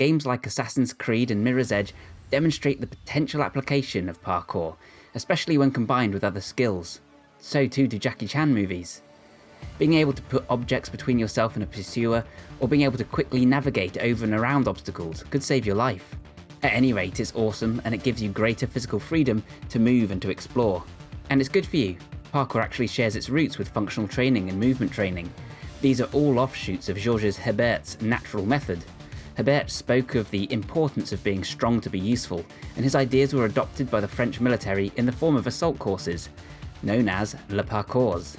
games like Assassin's Creed and Mirror's Edge demonstrate the potential application of parkour, especially when combined with other skills. So too do Jackie Chan movies. Being able to put objects between yourself and a pursuer, or being able to quickly navigate over and around obstacles, could save your life. At any rate, it's awesome and it gives you greater physical freedom to move and to explore. And it's good for you. Parkour actually shares its roots with functional training and movement training. These are all offshoots of Georges Herbert's natural method. Herbert spoke of the importance of being strong to be useful, and his ideas were adopted by the French military in the form of assault courses, known as Le Parcours.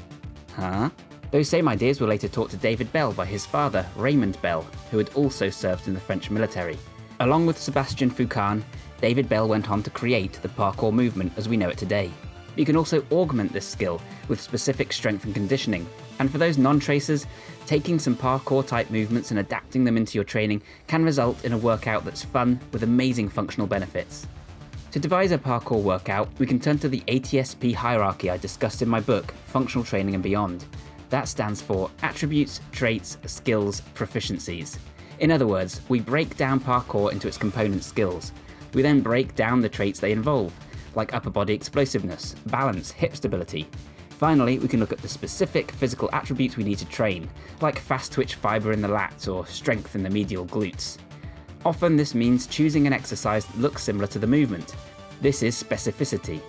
Huh? Those same ideas were later taught to David Bell by his father, Raymond Bell, who had also served in the French military. Along with Sébastien Foucan, David Bell went on to create the parkour movement as we know it today. You can also augment this skill with specific strength and conditioning, and for those non-tracers, taking some parkour-type movements and adapting them into your training can result in a workout that's fun with amazing functional benefits. To devise a parkour workout, we can turn to the ATSP hierarchy I discussed in my book, Functional Training and Beyond. That stands for Attributes, Traits, Skills, Proficiencies. In other words, we break down parkour into its component skills. We then break down the traits they involve, like upper body explosiveness, balance, hip stability. Finally, we can look at the specific physical attributes we need to train, like fast twitch fibre in the lats or strength in the medial glutes. Often this means choosing an exercise that looks similar to the movement. This is specificity.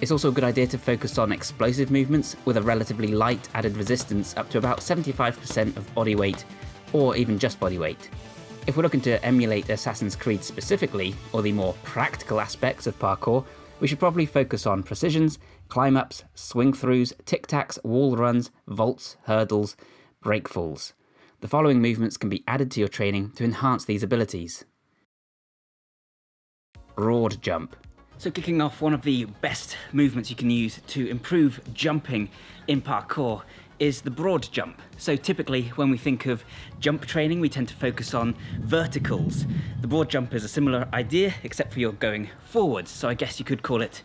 It's also a good idea to focus on explosive movements with a relatively light added resistance up to about 75% of body weight, or even just body weight. If we're looking to emulate Assassin's Creed specifically, or the more practical aspects of parkour, we should probably focus on precisions, climb-ups, swing-throughs, tic-tacs, wall runs, vaults, hurdles, breakfalls. The following movements can be added to your training to enhance these abilities. Broad jump. So kicking off, one of the best movements you can use to improve jumping in parkour is the broad jump. So typically when we think of jump training, we tend to focus on verticals. The broad jump is a similar idea, except for you're going forwards. So I guess you could call it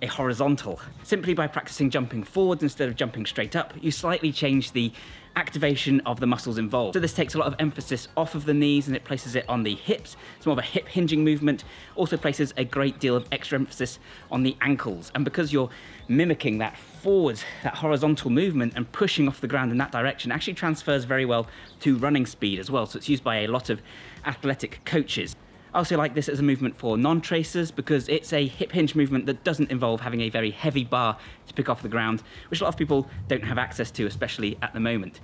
a horizontal. Simply by practicing jumping forwards instead of jumping straight up, you slightly change the activation of the muscles involved. So this takes a lot of emphasis off of the knees and it places it on the hips. It's more of a hip hinging movement. Also places a great deal of extra emphasis on the ankles. And because you're mimicking that forwards, that horizontal movement and pushing off the ground in that direction, actually transfers very well to running speed as well. So it's used by a lot of athletic coaches. I also like this as a movement for non-tracers because it's a hip hinge movement that doesn't involve having a very heavy bar to pick off the ground, which a lot of people don't have access to, especially at the moment.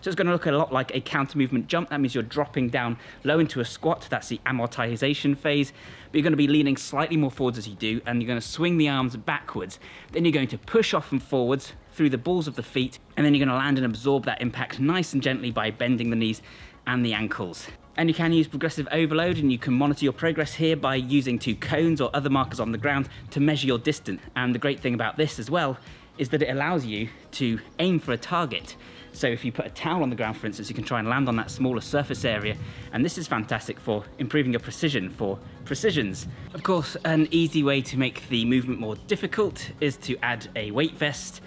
So it's going to look a lot like a counter movement jump. That means you're dropping down low into a squat. That's the amortization phase, but you're going to be leaning slightly more forwards as you do, and you're going to swing the arms backwards. Then you're going to push off and forwards through the balls of the feet, and then you're going to land and absorb that impact nice and gently by bending the knees and the ankles. And you can use progressive overload, and you can monitor your progress here by using two cones or other markers on the ground to measure your distance. And the great thing about this as well is that it allows you to aim for a target. So if you put a towel on the ground, for instance, you can try and land on that smaller surface area. And this is fantastic for improving your precision for precisions. Of course, an easy way to make the movement more difficult is to add a weight vest,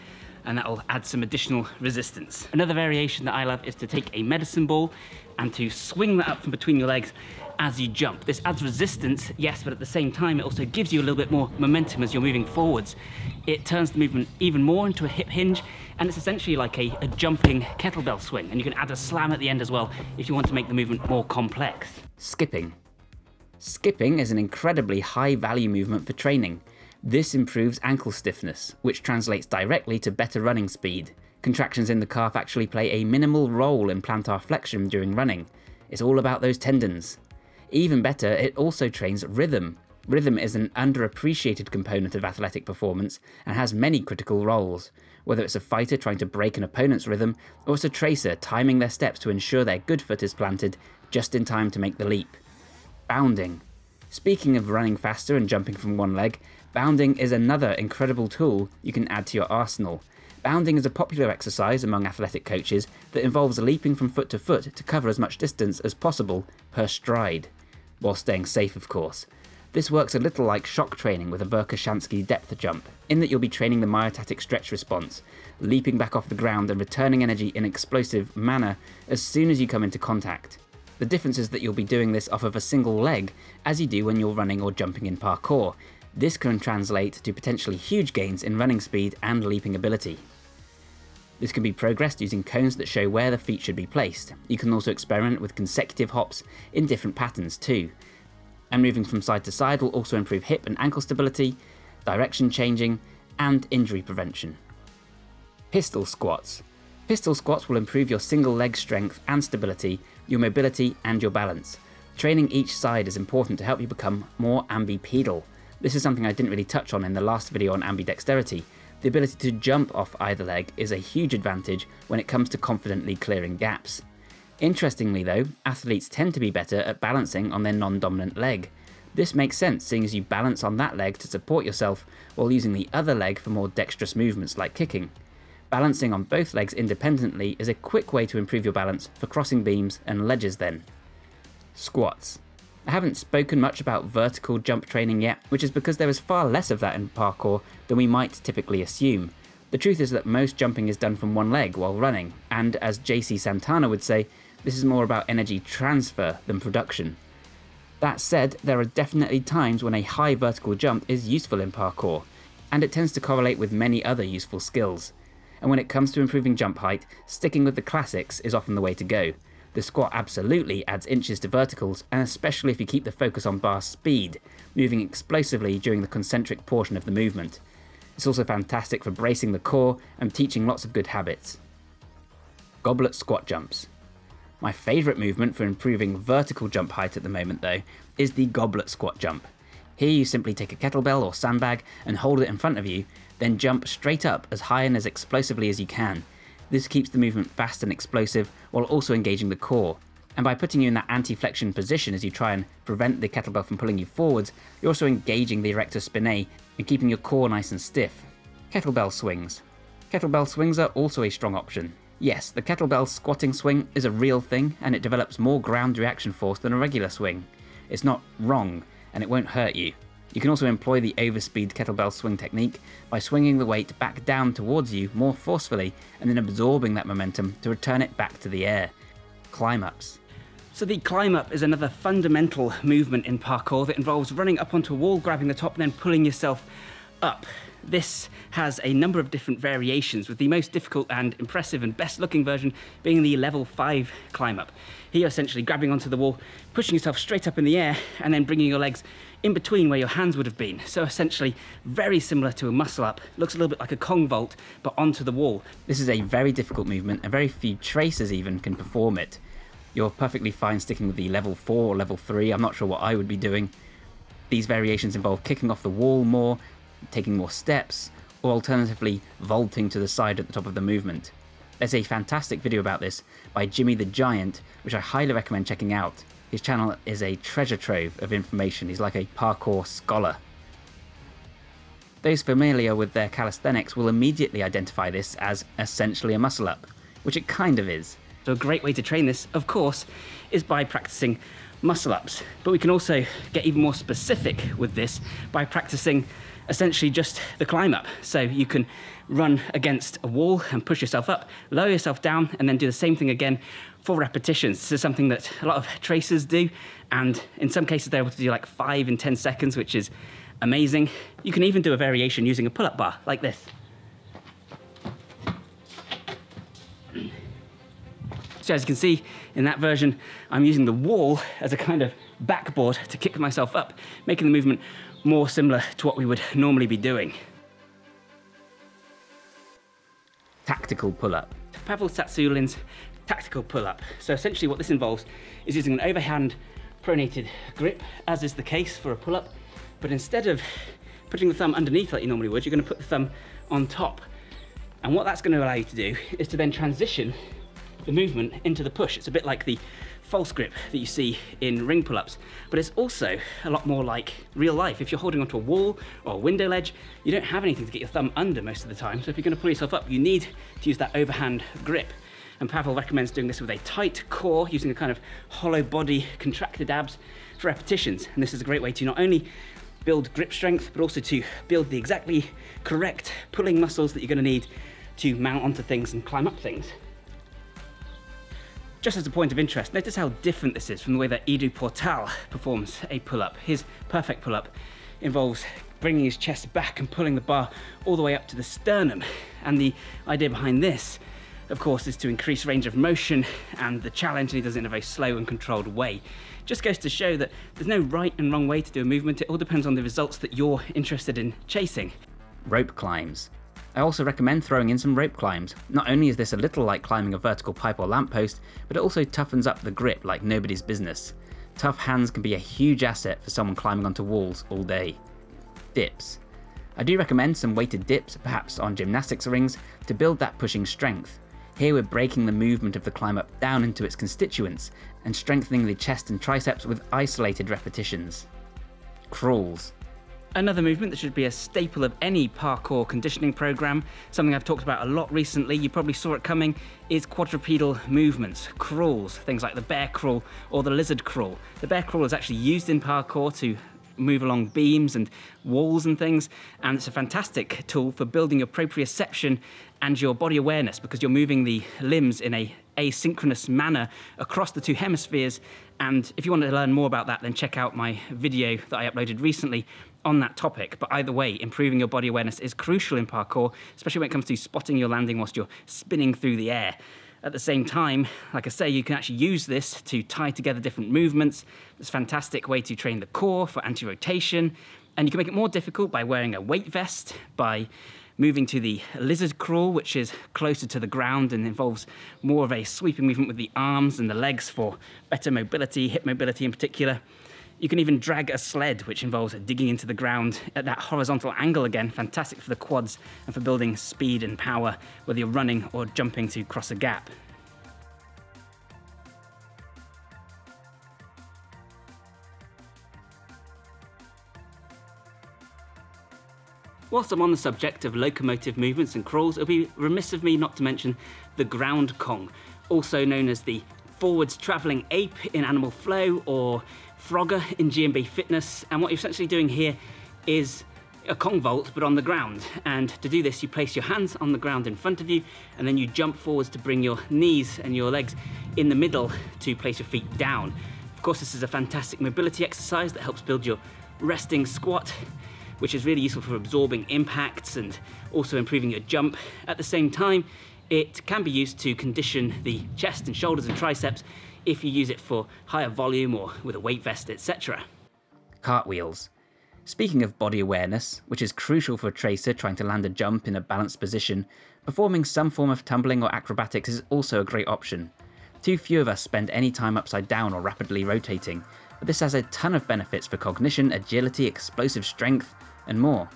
and that'll add some additional resistance. Another variation that I love is to take a medicine ball and to swing that up from between your legs as you jump. This adds resistance, yes, but at the same time, it also gives you a little bit more momentum as you're moving forwards. It turns the movement even more into a hip hinge, and it's essentially like a jumping kettlebell swing, and you can add a slam at the end as well if you want to make the movement more complex. Skipping. Skipping is an incredibly high value movement for training. This improves ankle stiffness, which translates directly to better running speed. Contractions in the calf actually play a minimal role in plantar flexion during running. It's all about those tendons. Even better, it also trains rhythm. Rhythm is an underappreciated component of athletic performance and has many critical roles. Whether it's a fighter trying to break an opponent's rhythm, or it's a tracer timing their steps to ensure their good foot is planted just in time to make the leap. Bounding. Speaking of running faster and jumping from one leg, bounding is another incredible tool you can add to your arsenal. Bounding is a popular exercise among athletic coaches that involves leaping from foot to foot to cover as much distance as possible per stride, while staying safe of course. This works a little like shock training with a Verkhoshansky depth jump, in that you'll be training the myotatic stretch response, leaping back off the ground and returning energy in an explosive manner as soon as you come into contact. The difference is that you'll be doing this off of a single leg, as you do when you're running or jumping in parkour. This can translate to potentially huge gains in running speed and leaping ability. This can be progressed using cones that show where the feet should be placed. You can also experiment with consecutive hops in different patterns too. And moving from side to side will also improve hip and ankle stability, direction changing, and injury prevention. Pistol squats. Pistol squats will improve your single leg strength and stability, your mobility and your balance. Training each side is important to help you become more ambipedal. This is something I didn't really touch on in the last video on ambidexterity. The ability to jump off either leg is a huge advantage when it comes to confidently clearing gaps. Interestingly though, athletes tend to be better at balancing on their non-dominant leg. This makes sense seeing as you balance on that leg to support yourself while using the other leg for more dexterous movements like kicking. Balancing on both legs independently is a quick way to improve your balance for crossing beams and ledges then. Squats. I haven't spoken much about vertical jump training yet, which is because there is far less of that in parkour than we might typically assume. The truth is that most jumping is done from one leg while running, and as J.C. Santana would say, this is more about energy transfer than production. That said, there are definitely times when a high vertical jump is useful in parkour, and it tends to correlate with many other useful skills. And when it comes to improving jump height, sticking with the classics is often the way to go. The squat absolutely adds inches to verticals, and especially if you keep the focus on bar speed, moving explosively during the concentric portion of the movement. It's also fantastic for bracing the core and teaching lots of good habits. Goblet squat jumps. My favourite movement for improving vertical jump height at the moment though, is the goblet squat jump. Here you simply take a kettlebell or sandbag and hold it in front of you, then jump straight up as high and as explosively as you can. This keeps the movement fast and explosive while also engaging the core, and by putting you in that anti-flexion position as you try and prevent the kettlebell from pulling you forwards, you're also engaging the erector spinae and keeping your core nice and stiff. Kettlebell swings. Kettlebell swings are also a strong option. Yes, the kettlebell squatting swing is a real thing and it develops more ground reaction force than a regular swing. It's not wrong and it won't hurt you. You can also employ the overspeed kettlebell swing technique by swinging the weight back down towards you more forcefully and then absorbing that momentum to return it back to the air. Climb-ups. So the climb-up is another fundamental movement in parkour that involves running up onto a wall, grabbing the top and then pulling yourself up. This has a number of different variations, with the most difficult and impressive and best looking version being the level 5 climb up. Here you're essentially grabbing onto the wall, pushing yourself straight up in the air and then bringing your legs in between where your hands would have been. So essentially very similar to a muscle up, looks a little bit like a Kong vault but onto the wall. This is a very difficult movement and very few tracers even can perform it. You're perfectly fine sticking with the level 4 or level 3, I'm not sure what I would be doing. These variations involve kicking off the wall more, taking more steps, or alternatively vaulting to the side at the top of the movement. There's a fantastic video about this by Jimmy the Giant, which I highly recommend checking out. His channel is a treasure trove of information, he's like a parkour scholar. Those familiar with their calisthenics will immediately identify this as essentially a muscle up, which it kind of is. So a great way to train this, of course, is by practicing muscle ups, but we can also get even more specific with this by practicing essentially just the climb up. So you can run against a wall and push yourself up, lower yourself down, and then do the same thing again for repetitions. This is something that a lot of tracers do, and in some cases they're able to do like 5 in 10 seconds, which is amazing. You can even do a variation using a pull-up bar like this. So as you can see in that version, I'm using the wall as a kind of backboard to kick myself up, making the movement more similar to what we would normally be doing. Tactical pull-up. Pavel Satsulin's tactical pull-up. So essentially what this involves is using an overhand pronated grip, as is the case for a pull-up, but instead of putting the thumb underneath like you normally would, you're going to put the thumb on top. And what that's going to allow you to do is to then transition the movement into the push. It's a bit like the false grip that you see in ring pull-ups, but it's also a lot more like real life. If you're holding onto a wall or a window ledge, you don't have anything to get your thumb under most of the time, so if you're going to pull yourself up, you need to use that overhand grip. And Pavel recommends doing this with a tight core, using a kind of hollow body, contracted abs for repetitions, and this is a great way to not only build grip strength, but also to build the exactly correct pulling muscles that you're going to need to mount onto things and climb up things. Just as a point of interest, notice how different this is from the way that Edu Portal performs a pull-up. His perfect pull-up involves bringing his chest back and pulling the bar all the way up to the sternum. And the idea behind this, of course, is to increase range of motion and the challenge, and he does it in a very slow and controlled way. Just goes to show that there's no right and wrong way to do a movement. It all depends on the results that you're interested in chasing. Rope climbs. I also recommend throwing in some rope climbs. Not only is this a little like climbing a vertical pipe or lamppost, but it also toughens up the grip like nobody's business. Tough hands can be a huge asset for someone climbing onto walls all day. Dips. I do recommend some weighted dips, perhaps on gymnastics rings, to build that pushing strength. Here we're breaking the movement of the climb up down into its constituents and strengthening the chest and triceps with isolated repetitions. Crawls. Another movement that should be a staple of any parkour conditioning program, something I've talked about a lot recently, you probably saw it coming, is quadrupedal movements, crawls, things like the bear crawl or the lizard crawl. The bear crawl is actually used in parkour to move along beams and walls and things, and it's a fantastic tool for building your proprioception and your body awareness, because you're moving the limbs in a asynchronous manner across the two hemispheres. And if you want to learn more about that, then check out my video that I uploaded recently on that topic. But either way, improving your body awareness is crucial in parkour, especially when it comes to spotting your landing whilst you're spinning through the air. At the same time, like I say, you can actually use this to tie together different movements. It's a fantastic way to train the core for anti-rotation, and you can make it more difficult by wearing a weight vest, by moving to the lizard crawl, which is closer to the ground and involves more of a sweeping movement with the arms and the legs for better mobility, hip mobility in particular. You can even drag a sled, which involves digging into the ground at that horizontal angle again, fantastic for the quads and for building speed and power, whether you're running or jumping to cross a gap. Whilst I'm on the subject of locomotive movements and crawls, it'll be remiss of me not to mention the ground Kong, also known as the forwards travelling ape in Animal Flow or Frogger in GMB Fitness. And what you're essentially doing here is a Kong vault, but on the ground. And to do this, you place your hands on the ground in front of you, and then you jump forwards to bring your knees and your legs in the middle to place your feet down. Of course, this is a fantastic mobility exercise that helps build your resting squat, which is really useful for absorbing impacts and also improving your jump. At the same time, it can be used to condition the chest and shoulders and triceps if you use it for higher volume or with a weight vest, etc. Cartwheels. Speaking of body awareness, which is crucial for a tracer trying to land a jump in a balanced position, performing some form of tumbling or acrobatics is also a great option. Too few of us spend any time upside down or rapidly rotating, but this has a ton of benefits for cognition, agility, explosive strength, and more.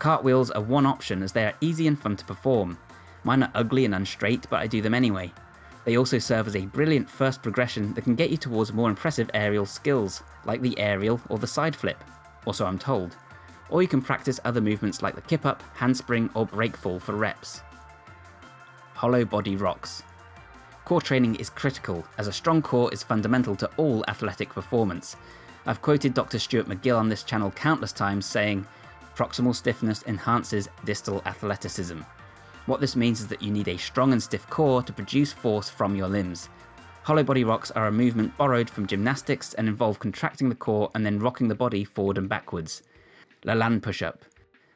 Cartwheels are one option as they are easy and fun to perform. Mine are ugly and unstraight, but I do them anyway. They also serve as a brilliant first progression that can get you towards more impressive aerial skills, like the aerial or the side flip, or so I'm told. Or you can practice other movements like the kip up, handspring, or breakfall for reps. Hollow body rocks. Core training is critical, as a strong core is fundamental to all athletic performance. I've quoted Dr. Stuart McGill on this channel countless times saying, "Proximal stiffness enhances distal athleticism." What this means is that you need a strong and stiff core to produce force from your limbs. Hollow body rocks are a movement borrowed from gymnastics and involve contracting the core and then rocking the body forward and backwards. Lalan push-up.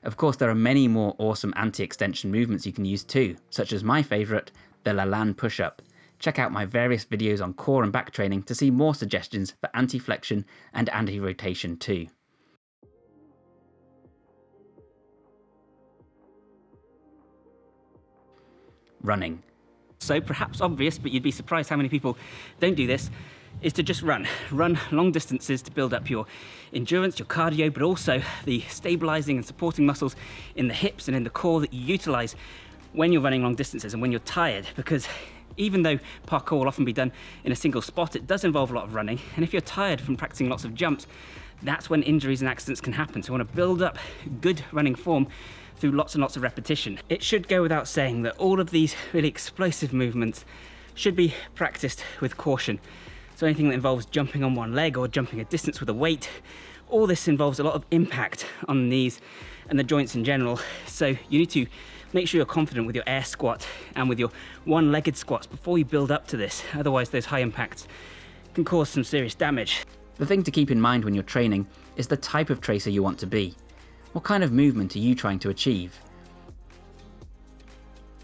Of course, there are many more awesome anti-extension movements you can use too, such as my favourite, the Lalan push-up. Check out my various videos on core and back training to see more suggestions for anti-flexion and anti-rotation too. Running. So perhaps obvious, but you'd be surprised how many people don't do this, is to just run. Run long distances to build up your endurance, your cardio, but also the stabilizing and supporting muscles in the hips and in the core that you utilize when you're running long distances and when you're tired, because even though parkour will often be done in a single spot, it does involve a lot of running. And if you're tired from practicing lots of jumps, that's when injuries and accidents can happen. So you want to build up good running form through lots and lots of repetition. It should go without saying that all of these really explosive movements should be practiced with caution. So anything that involves jumping on one leg or jumping a distance with a weight, all this involves a lot of impact on the knees and the joints in general. So you need to Make sure you're confident with your air squat and with your one-legged squats before you build up to this, otherwise those high impacts can cause some serious damage. The thing to keep in mind when you're training is the type of tracer you want to be. What kind of movement are you trying to achieve?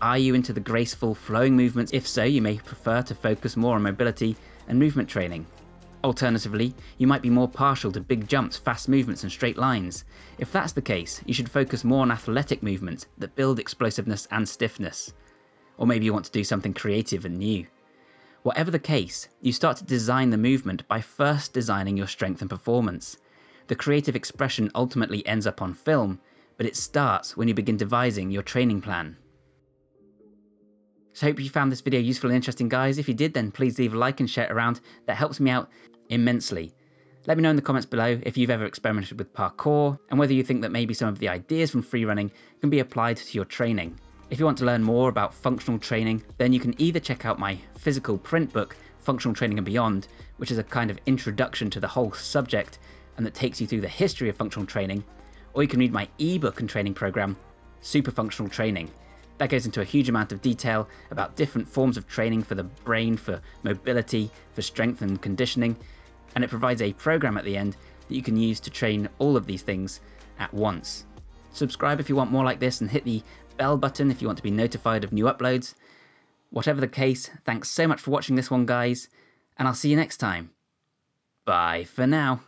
Are you into the graceful, flowing movements? If so, you may prefer to focus more on mobility and movement training. Alternatively, you might be more partial to big jumps, fast movements and straight lines. If that's the case, you should focus more on athletic movements that build explosiveness and stiffness. Or maybe you want to do something creative and new. Whatever the case, you start to design the movement by first designing your strength and performance. The creative expression ultimately ends up on film, but it starts when you begin devising your training plan. So I hope you found this video useful and interesting, guys. If you did, then please leave a like and share it around. That helps me out immensely. Let me know in the comments below if you've ever experimented with parkour and whether you think that maybe some of the ideas from free running can be applied to your training. If you want to learn more about functional training, then you can either check out my physical print book, Functional Training and Beyond, which is a kind of introduction to the whole subject and that takes you through the history of functional training, or you can read my ebook and training program, Super Functional Training. That goes into a huge amount of detail about different forms of training for the brain, for mobility, for strength and conditioning, and it provides a program at the end that you can use to train all of these things at once. Subscribe if you want more like this and hit the bell button if you want to be notified of new uploads. Whatever the case, thanks so much for watching this one, guys, and I'll see you next time. Bye for now.